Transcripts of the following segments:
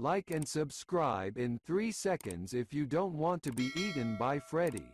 Like and subscribe in 3 seconds if you don't want to be eaten by Freddy.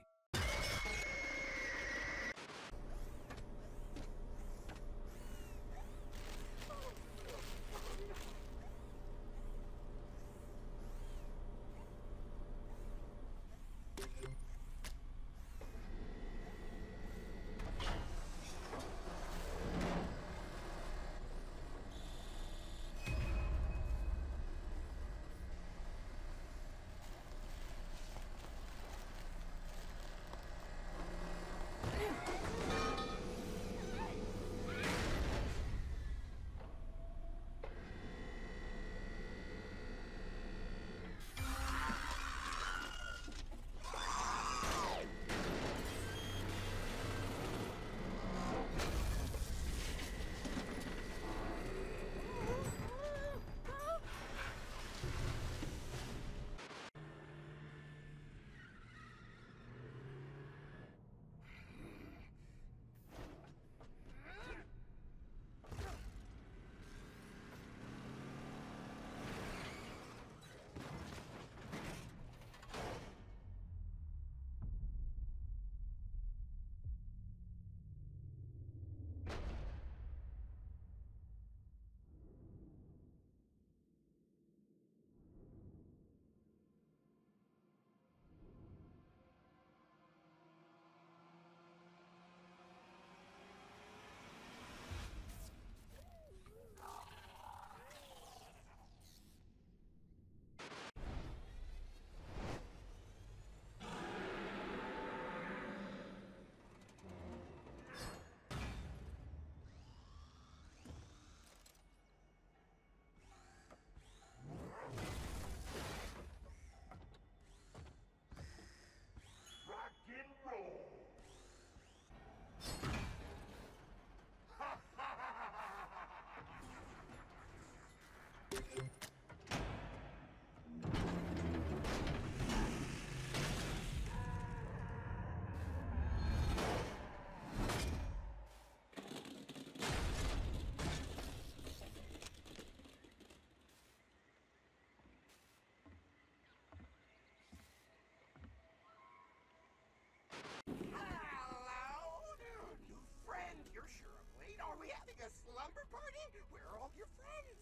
Are we having a slumber party? Where are all your friends?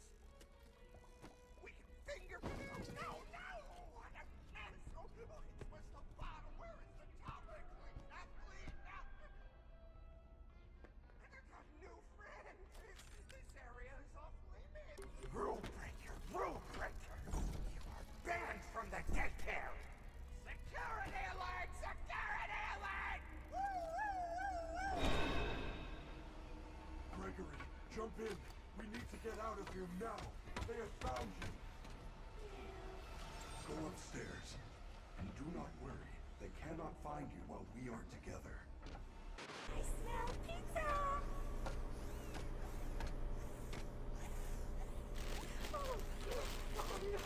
We can finger... Oh, no! What a mess! Oh, it was the bottom. Where is the top? Clean up! I got new friends. This area is off limits. Rule breaker! You are banned from the daycare! Security alert! Woo! Gregory, jump in! We need to get out of here now! They have found you! Go upstairs, and do not worry. They cannot find you while we are together. I smell pizza! Oh no!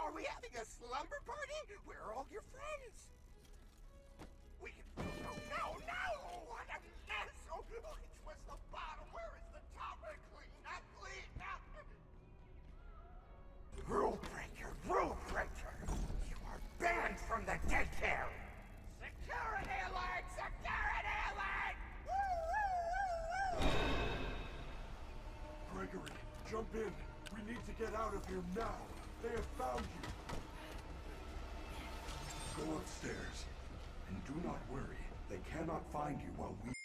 Are we having a slumber party? Where are all your friends? We can... No! What a mess! Oh, it was the bottom. Where is the top? Clean up! Rule breaker! You are banned from the daycare! Security alert! Security alert! Woo! Gregory, jump in! We need to get out of here now! They have found you! Go upstairs, and do not worry. They cannot find you while we...